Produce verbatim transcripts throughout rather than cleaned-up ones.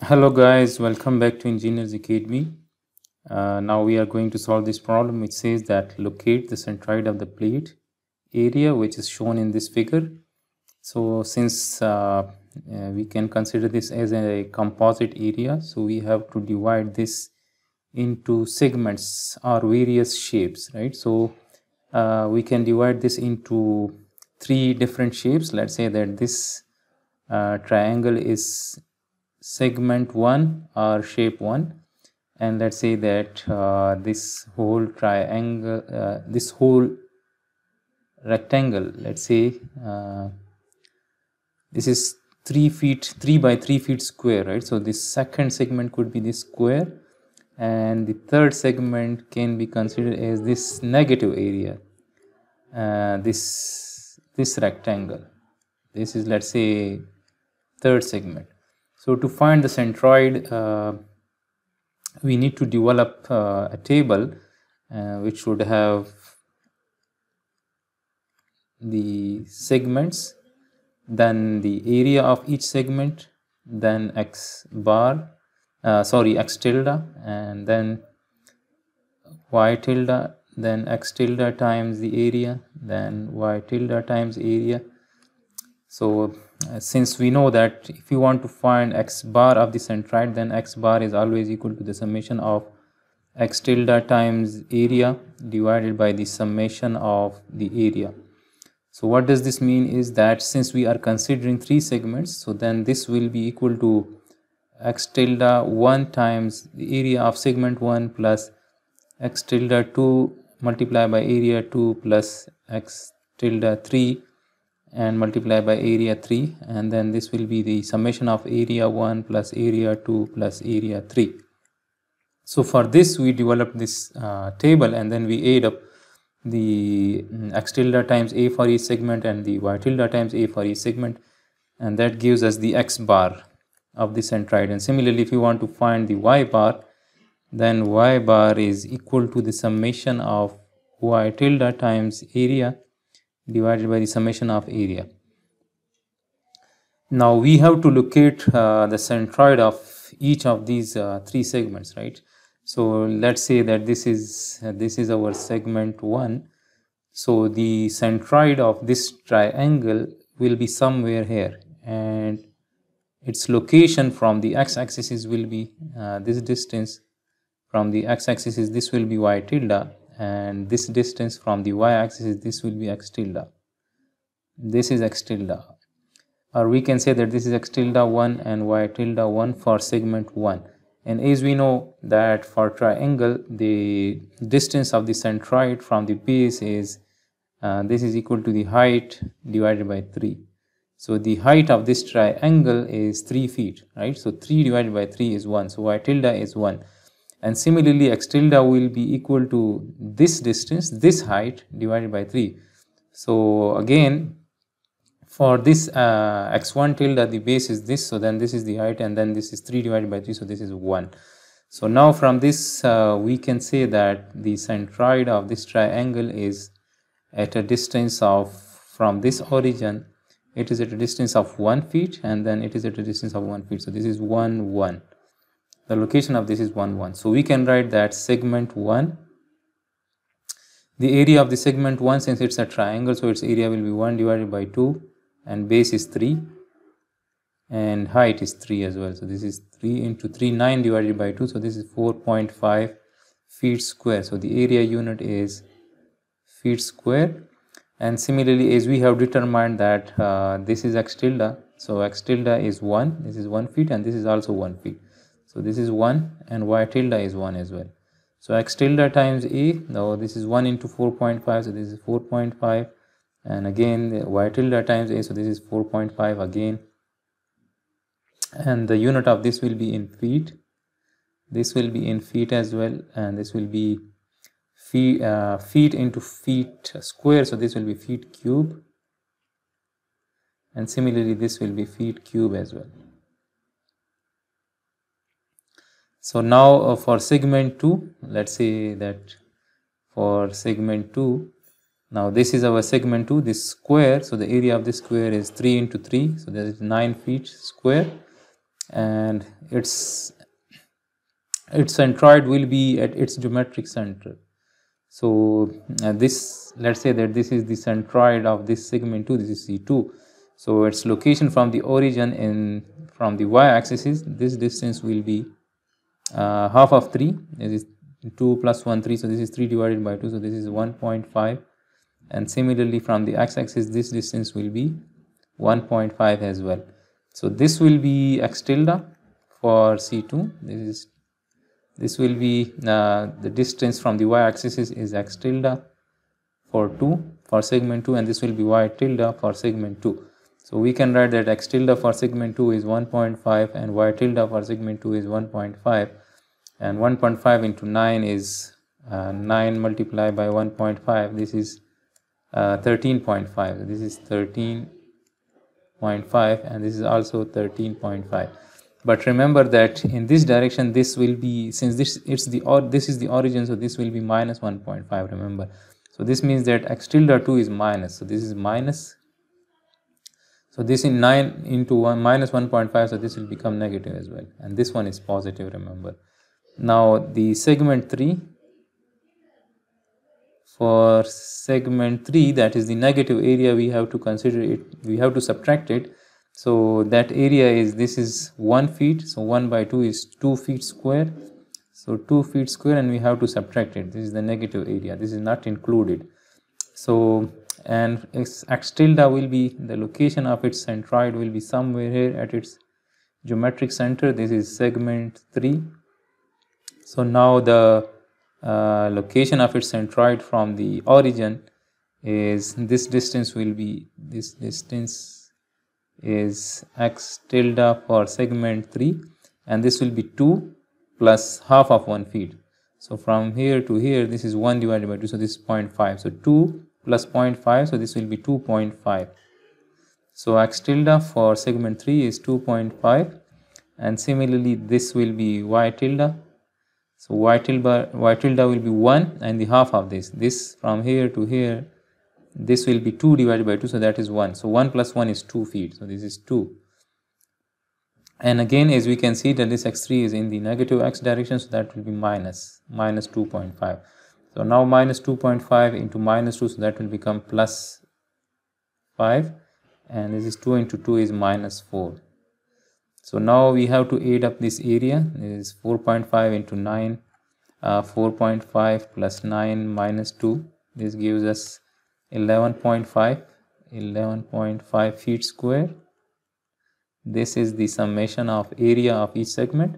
Hello guys, welcome back to Engineers Academy. Uh, now we are going to solve this problem which says that locate the centroid of the plate area which is shown in this figure. So since uh, uh, we can consider this as a composite area, so we have to divide this into segments or various shapes, right? So uh, we can divide this into three different shapes. Let's say that this uh, triangle is segment one or shape one, and let's say that uh, this whole triangle uh, this whole rectangle, let's say uh, this is three feet three by three feet square, right? So this second segment could be this square, and the third segment can be considered as this negative area, uh, this this rectangle. This is, let's say, third segment. So to find the centroid, uh, we need to develop uh, a table uh, which would have the segments, then the area of each segment, then x bar, uh, sorry x tilde, and then y tilde, then x tilde times the area, then y tilde times area. So uh, since we know that if you want to find x bar of the centroid, then x bar is always equal to the summation of x tilde times area divided by the summation of the area. So what does this mean is that since we are considering three segments, so then this will be equal to x tilde one times the area of segment one plus x tilde two multiplied by area two plus x tilde three and multiply by area three, and then this will be the summation of area one plus area two plus area three. So for this we developed this uh, table, and then we add up the um, x tilde times a for each segment and the y tilde times a for each segment, and that gives us the x bar of the centroid. And similarly, if you want to find the y bar, then y bar is equal to the summation of y tilde times area divided by the summation of area. Now we have to locate uh, the centroid of each of these uh, three segments, right? So let's say that this is uh, this is our segment one. So the centroid of this triangle will be somewhere here, and its location from the x-axis will be uh, this distance. From the x-axis, this will be y tilde, and this distance from the y-axis, this will be x tilde. This is x tilde, or we can say that this is x tilde one and y tilde one for segment one. And as we know that for triangle, the distance of the centroid from the base is uh, this is equal to the height divided by three. So the height of this triangle is three feet, right? So three divided by three is one, so y tilde is one. And similarly, x tilde will be equal to this distance, this height divided by three. So again, for this uh, x one tilde, the base is this, so then this is the height, and then this is three divided by three, so this is one. So now from this uh, we can say that the centroid of this triangle is at a distance of, from this origin, it is at a distance of one feet, and then it is at a distance of one feet. So this is one, one. The location of this is one, one. So we can write that segment one, the area of the segment one, since it's a triangle, so its area will be one divided by two, and base is three, and height is three as well. So this is three into three, nine divided by two, so this is four point five feet square. So the area unit is feet square. And similarly, as we have determined that uh, this is x tilde, so x tilde is one, this is one feet, and this is also one feet. So this is one, and y tilde is one as well. So x tilde times a, now this is one into four point five, so this is four point five, and again the y tilde times a, so this is four point five again, and the unit of this will be in feet, this will be in feet as well, and this will be feet, uh, feet into feet square, so this will be feet cube, and similarly this will be feet cube as well. So now uh, for segment two, let's say that for segment two, now this is our segment two, this square, so the area of this square is three into three, so that is nine feet square, and its its centroid will be at its geometric center. So uh, this, let's say that this is the centroid of this segment two, this is C two. So its location from the origin in from the y axis is this distance will be uh, half of three. This is two plus one, three. So this is three divided by two. So this is one point five. And similarly from the x axis, this distance will be one point five as well. So this will be x tilde for C two. This is This will be uh, the distance from the y axis is, is x tilde for two for segment two, and this will be y tilde for segment two. So we can write that x tilde for segment two is one point five and y tilde for segment two is one point five, and one point five into nine is uh, nine multiplied by one point five. This is thirteen point five. Uh, this is thirteen point five, and this is also thirteen point five. But remember that in this direction, this will be, since this it's the or this is the origin, so this will be minus one point five. Remember, so this means that x tilde two is minus. So this is minus. So this in nine into one minus one point five. So this will become negative as well, and this one is positive. Remember, now the segment three. For segment three, that is the negative area, we have to consider it. We have to subtract it. So that area is, this is one feet, so one by two is two feet square, so two feet square, and we have to subtract it. This is the negative area, this is not included. So, and x, x tilde will be, the location of its centroid will be somewhere here at its geometric center. This is segment three. So now the uh, location of its centroid from the origin is, this distance will be, this distance is x tilde for segment three, and this will be two plus half of one feet. So from here to here, this is one divided by two, so this is zero point five. So two plus zero point five, so this will be two point five. So x tilde for segment three is two point five, and similarly this will be y tilde. So y tilde y tilde will be one and the half of this. This from here to here, this will be two divided by two, so that is one. So one plus one is two feet, so this is two. And again, as we can see that this x three is in the negative x direction, so that will be minus, minus two point five. So now minus two point five into minus two, so that will become plus five. And this is two into two is minus four. So now we have to add up this area. This is four point five into nine, uh, four point five plus nine minus two. This gives us eleven point five feet square. This is the summation of area of each segment.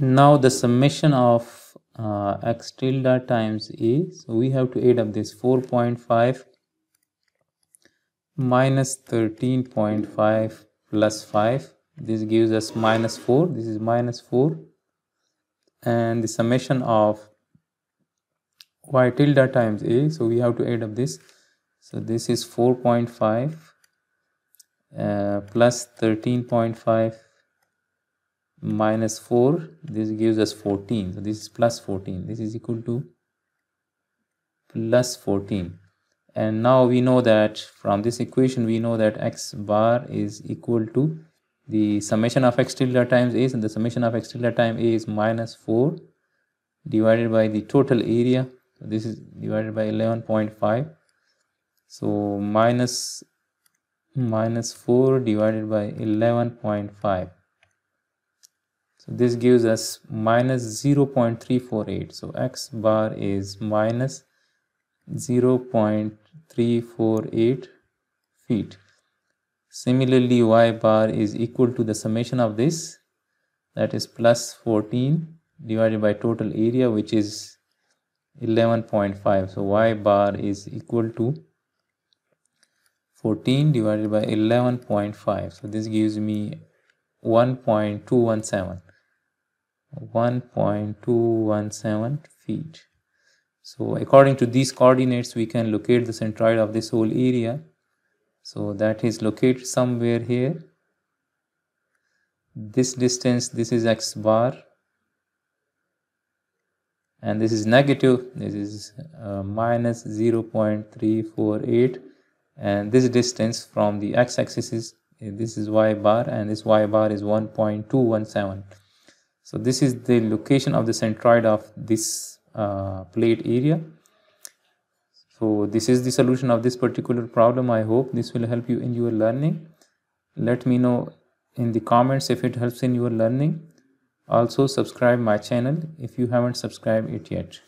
Now the summation of uh, x tilde times a, so we have to add up this four point five minus thirteen point five plus five. This gives us minus four. This is minus four, and the summation of y tilde times a, so we have to add up this. So this is four point five uh, plus thirteen point five minus four. This gives us fourteen. So this is plus fourteen. This is equal to plus fourteen. And now we know that from this equation, we know that x bar is equal to the summation of x tilde times a. And so the summation of x tilde times a is minus four divided by the total area. So this is divided by eleven point five. So minus minus four divided by eleven point five. So this gives us minus zero point three four eight. So x bar is minus zero point three four eight feet. Similarly, y bar is equal to the summation of this, that is plus fourteen divided by total area, which is eleven point five. So y bar is equal to fourteen divided by eleven point five. So this gives me one point two one seven. one point two one seven feet. So according to these coordinates, we can locate the centroid of this whole area. So that is located somewhere here. This distance, this is x bar. And this is negative. This is uh, minus zero point three four eight. And this distance from the x-axis is This is y bar and this y bar is one point two one seven. So this is the location of the centroid of this uh, plate area. So this is the solution of this particular problem. I hope this will help you in your learning. Let me know in the comments if it helps in your learning. Also subscribe my channel if you haven't subscribed it yet.